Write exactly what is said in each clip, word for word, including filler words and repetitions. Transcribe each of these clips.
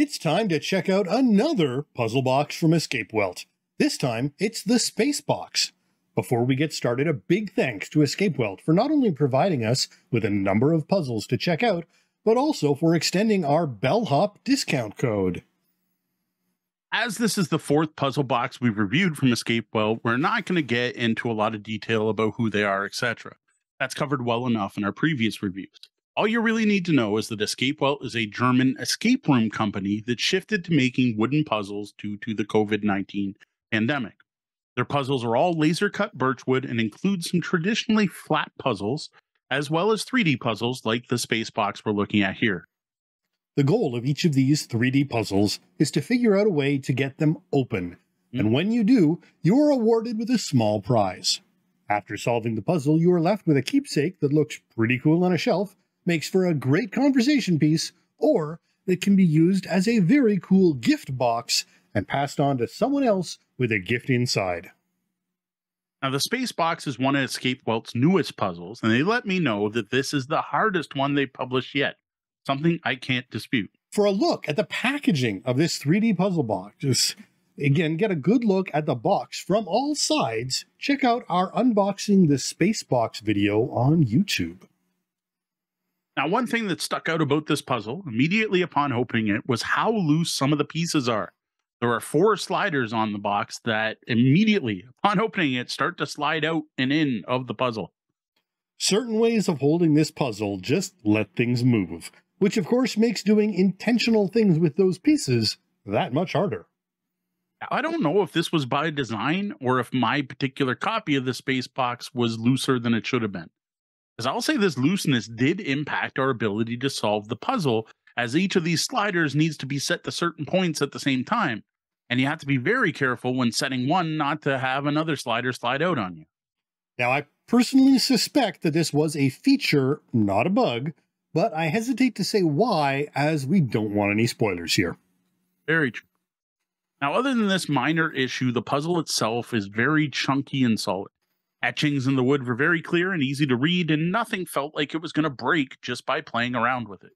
It's time to check out another puzzle box from Escape Welt. This time, it's the Space Box. Before we get started, a big thanks to Escape Welt for not only providing us with a number of puzzles to check out, but also for extending our Bellhop discount code. As this is the fourth puzzle box we've reviewed from Escape Welt, we're not going to get into a lot of detail about who they are, et cetera. That's covered well enough in our previous reviews. All you really need to know is that Escape Welt is a German escape room company that shifted to making wooden puzzles due to the COVID nineteen pandemic. Their puzzles are all laser-cut birchwood and include some traditionally flat puzzles, as well as three D puzzles like the Space Box we're looking at here. The goal of each of these three D puzzles is to figure out a way to get them open, mm-hmm. and when you do, you are awarded with a small prize. After solving the puzzle, you are left with a keepsake that looks pretty cool on a shelf, makes for a great conversation piece, or that can be used as a very cool gift box and passed on to someone else with a gift inside. Now, the Space Box is one of Escape Welt's newest puzzles, and they let me know that this is the hardest one they've published yet, something I can't dispute. For a look at the packaging of this three D puzzle box, just, again, get a good look at the box from all sides, check out our Unboxing the Space Box video on YouTube. Now, one thing that stuck out about this puzzle immediately upon opening it was how loose some of the pieces are. There are four sliders on the box that immediately, upon opening it, start to slide out and in of the puzzle. Certain ways of holding this puzzle just let things move, which of course makes doing intentional things with those pieces that much harder. I don't know if this was by design or if my particular copy of the Space Box was looser than it should have been. As I'll say, this looseness did impact our ability to solve the puzzle, as each of these sliders needs to be set to certain points at the same time, and you have to be very careful when setting one not to have another slider slide out on you. Now, I personally suspect that this was a feature, not a bug, but I hesitate to say why, as we don't want any spoilers here. Very true. Now, other than this minor issue, the puzzle itself is very chunky and solid. Etchings in the wood were very clear and easy to read, and nothing felt like it was going to break just by playing around with it.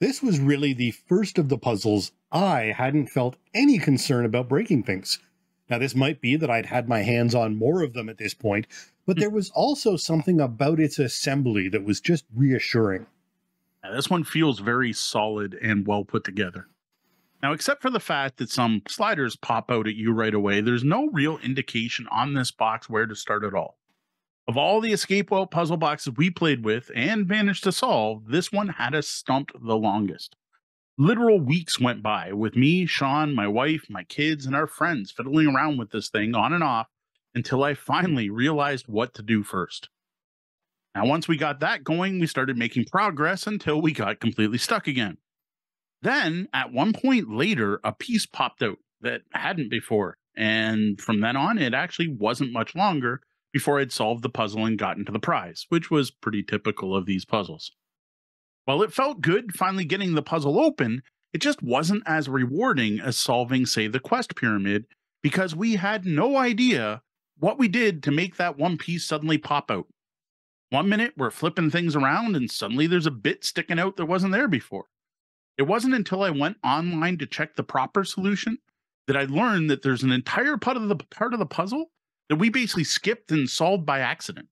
This was really the first of the puzzles I hadn't felt any concern about breaking things. Now, this might be that I'd had my hands on more of them at this point, but there was also something about its assembly that was just reassuring. Now, this one feels very solid and well put together. Now, except for the fact that some sliders pop out at you right away, there's no real indication on this box where to start at all. Of all the Escape Welt puzzle boxes we played with and managed to solve, this one had us stumped the longest. Literal weeks went by with me, Sean, my wife, my kids, and our friends fiddling around with this thing on and off until I finally realized what to do first. Now, once we got that going, we started making progress until we got completely stuck again. Then, at one point later, a piece popped out that hadn't before, and from then on, it actually wasn't much longer before I'd solved the puzzle and gotten to the prize, which was pretty typical of these puzzles. While it felt good finally getting the puzzle open, it just wasn't as rewarding as solving, say, the Quest Pyramid, because we had no idea what we did to make that one piece suddenly pop out. One minute we're flipping things around and suddenly there's a bit sticking out that wasn't there before. It wasn't until I went online to check the proper solution that I learned that there's an entire part of the, part of the puzzle that we basically skipped and solved by accident.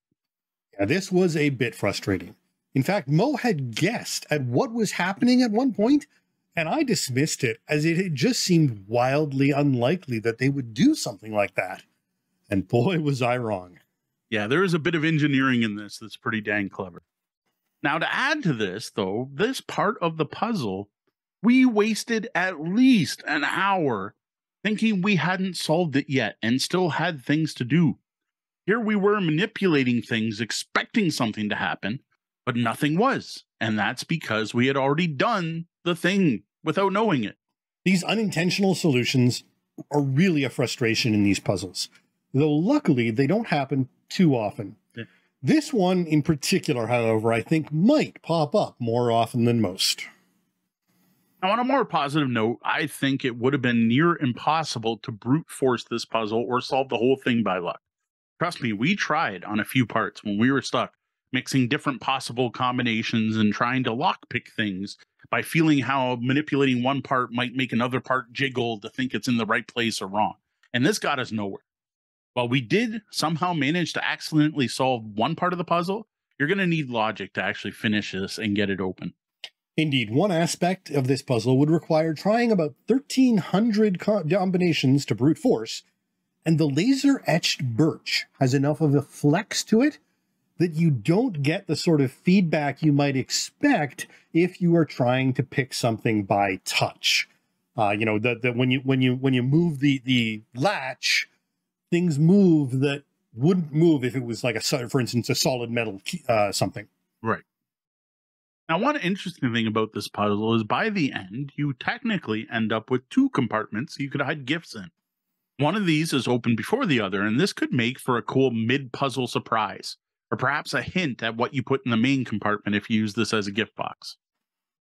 Yeah, this was a bit frustrating. In fact, Mo had guessed at what was happening at one point, and I dismissed it as it had just seemed wildly unlikely that they would do something like that. And boy, was I wrong. Yeah, there is a bit of engineering in this that's pretty dang clever. Now, to add to this, though, this part of the puzzle, we wasted at least an hour thinking we hadn't solved it yet and still had things to do. Here we were manipulating things, expecting something to happen, but nothing was. And that's because we had already done the thing without knowing it. These unintentional solutions are really a frustration in these puzzles, though luckily they don't happen too often. Yeah. This one in particular, however, I think might pop up more often than most. Now, on a more positive note, I think it would have been near impossible to brute force this puzzle or solve the whole thing by luck. Trust me, we tried on a few parts when we were stuck, mixing different possible combinations and trying to lockpick things by feeling how manipulating one part might make another part jiggle to think it's in the right place or wrong. And this got us nowhere. While we did somehow manage to accidentally solve one part of the puzzle, you're going to need logic to actually finish this and get it open. Indeed, one aspect of this puzzle would require trying about thirteen hundred combinations to brute force, and the laser-etched birch has enough of a flex to it that you don't get the sort of feedback you might expect if you are trying to pick something by touch. Uh, you know, that when you when you when you move the the latch, things move that wouldn't move if it was like a, for instance, a solid metal key, uh, something. Right. Now, one interesting thing about this puzzle is by the end, you technically end up with two compartments you could hide gifts in. One of these is open before the other, and this could make for a cool mid-puzzle surprise, or perhaps a hint at what you put in the main compartment if you use this as a gift box.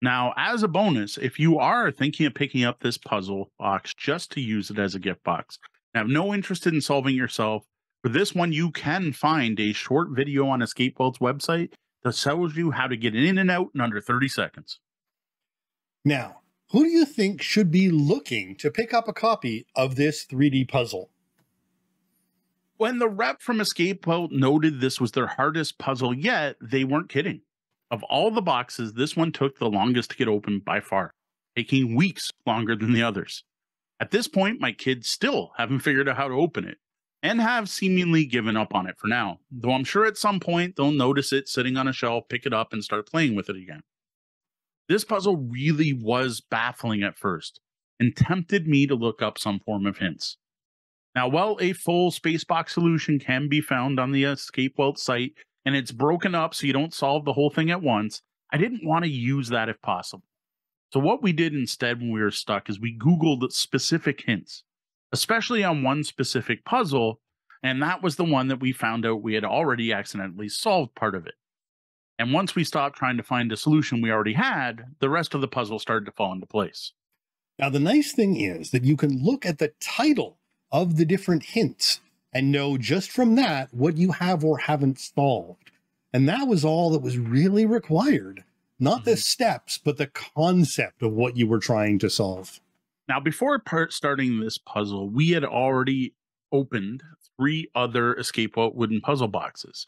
Now, as a bonus, if you are thinking of picking up this puzzle box just to use it as a gift box, and have no interest in solving yourself, for this one, you can find a short video on Escape Welt's website that tells you how to get in and out in under thirty seconds. Now, who do you think should be looking to pick up a copy of this three D puzzle? When the rep from Escape Welt noted this was their hardest puzzle yet, they weren't kidding. Of all the boxes, this one took the longest to get open by far, taking weeks longer than the others. At this point, my kids still haven't figured out how to open it, and have seemingly given up on it for now, though I'm sure at some point they'll notice it sitting on a shelf, pick it up, and start playing with it again. This puzzle really was baffling at first, and tempted me to look up some form of hints. Now, while a full Space Box solution can be found on the Escape Welt site, and it's broken up so you don't solve the whole thing at once, I didn't want to use that if possible. So what we did instead when we were stuck is we Googled specific hints, especially on one specific puzzle, and that was the one that we found out we had already accidentally solved part of it. And once we stopped trying to find a solution we already had, the rest of the puzzle started to fall into place. Now, the nice thing is that you can look at the title of the different hints and know just from that what you have or haven't solved. And that was all that was really required. Not mm-hmm. the steps, but the concept of what you were trying to solve. Now, before starting this puzzle, we had already opened three other Escape Welt wooden puzzle boxes.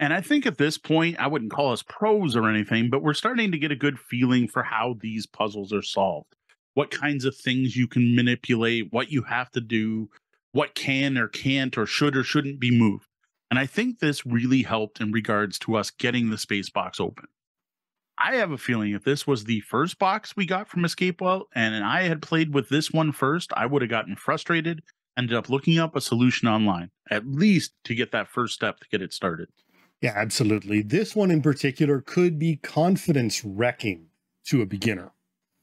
And I think at this point, I wouldn't call us pros or anything, but we're starting to get a good feeling for how these puzzles are solved, what kinds of things you can manipulate, what you have to do, what can or can't or should or shouldn't be moved. And I think this really helped in regards to us getting the Space Box open. I have a feeling if this was the first box we got from Escape Welt and I had played with this one first, I would have gotten frustrated, ended up looking up a solution online, at least to get that first step to get it started. Yeah, absolutely. This one in particular could be confidence wrecking to a beginner.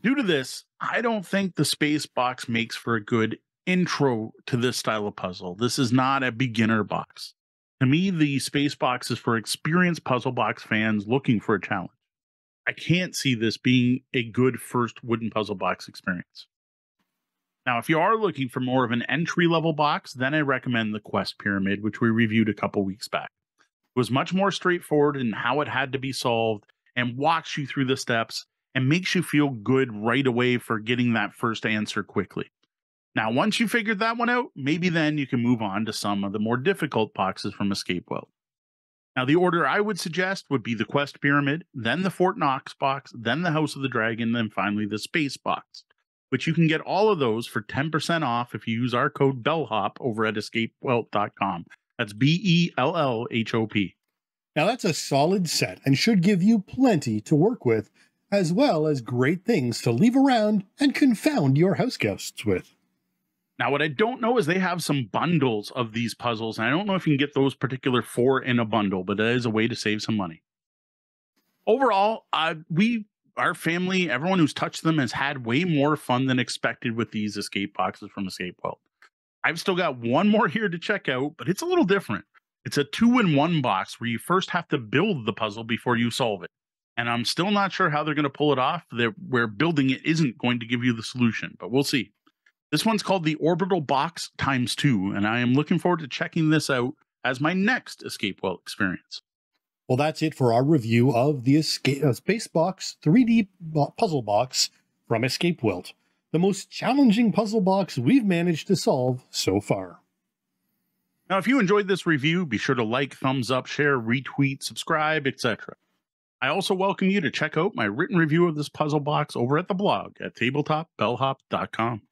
Due to this, I don't think the Space Box makes for a good intro to this style of puzzle. This is not a beginner box. To me, the Space Box is for experienced puzzle box fans looking for a challenge. I can't see this being a good first wooden puzzle box experience. Now, if you are looking for more of an entry-level box, then I recommend the Quest Pyramid, which we reviewed a couple weeks back. It was much more straightforward in how it had to be solved and walks you through the steps and makes you feel good right away for getting that first answer quickly. Now, once you figured that one out, maybe then you can move on to some of the more difficult boxes from Escape Welt. Now, the order I would suggest would be the Quest Pyramid, then the Fort Knox box, then the House of the Dragon, then finally the Space Box. But you can get all of those for ten percent off if you use our code BELLHOP over at escape welt dot com. That's B E L L H O P. Now, that's a solid set and should give you plenty to work with, as well as great things to leave around and confound your house guests with. Now, what I don't know is they have some bundles of these puzzles, and I don't know if you can get those particular four in a bundle, but that is a way to save some money. Overall, uh, we, our family, everyone who's touched them has had way more fun than expected with these escape boxes from Escape Welt. I've still got one more here to check out, but it's a little different. It's a two-in-one box where you first have to build the puzzle before you solve it. And I'm still not sure how they're going to pull it off, they're, where building it isn't going to give you the solution, but we'll see. This one's called the Orbital Box Times two, and I am looking forward to checking this out as my next Escape Welt experience. Well, that's it for our review of the Escape, uh, Space Box three D bo- puzzle box from Escape Welt, the most challenging puzzle box we've managed to solve so far. Now, if you enjoyed this review, be sure to like, thumbs up, share, retweet, subscribe, et cetera. I also welcome you to check out my written review of this puzzle box over at the blog at tabletop bellhop dot com.